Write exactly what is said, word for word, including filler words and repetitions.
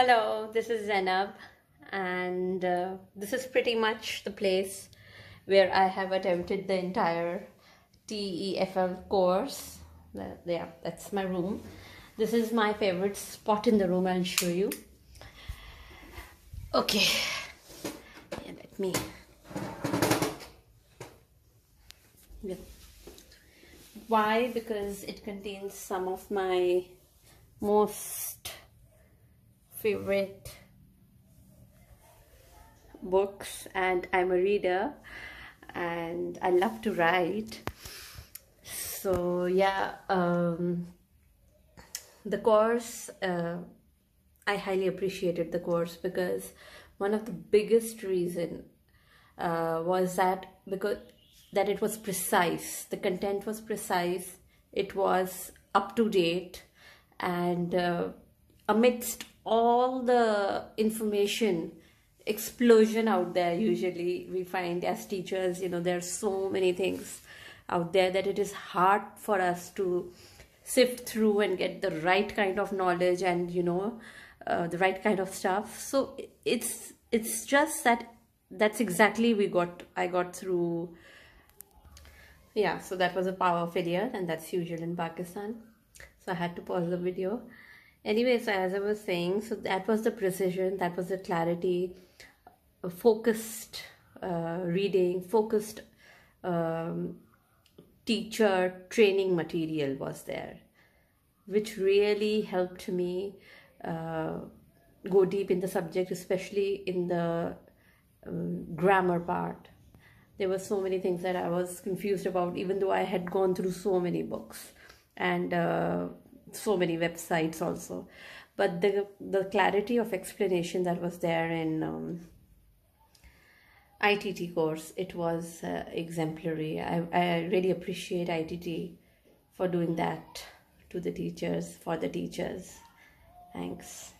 Hello, this is Zainab, and uh, this is pretty much the place where I have attempted the entire T E F L course. Uh, yeah, that's my room. This is my favorite spot in the room. I'll show you. Okay, yeah, let me. Yeah. Why? Because it contains some of my most favorite books, and I'm a reader and I love to write. So yeah, um, the course, uh, I highly appreciated the course, because one of the biggest reason uh, was that because that it was precise, the content was precise, it was up to date, and uh, amidst all the information explosion out there, usually we find as teachers, you know, there are so many things out there that it is hard for us to sift through and get the right kind of knowledge and, you know, uh, the right kind of stuff. So it's it's just that that's exactly we got I got through. Yeah, so that was a power failure, and that's usual in Pakistan. So I had to pause the video. Anyway, so as I was saying, so that was the precision, that was the clarity, focused uh, reading, focused um, teacher training material was there, which really helped me uh, go deep in the subject, especially in the um, grammar part. There were so many things that I was confused about, even though I had gone through so many books and uh, so many websites also, but the the clarity of explanation that was there in um, I T T course, it was uh, exemplary. I, I really appreciate I T T for doing that to the teachers, for the teachers. Thanks.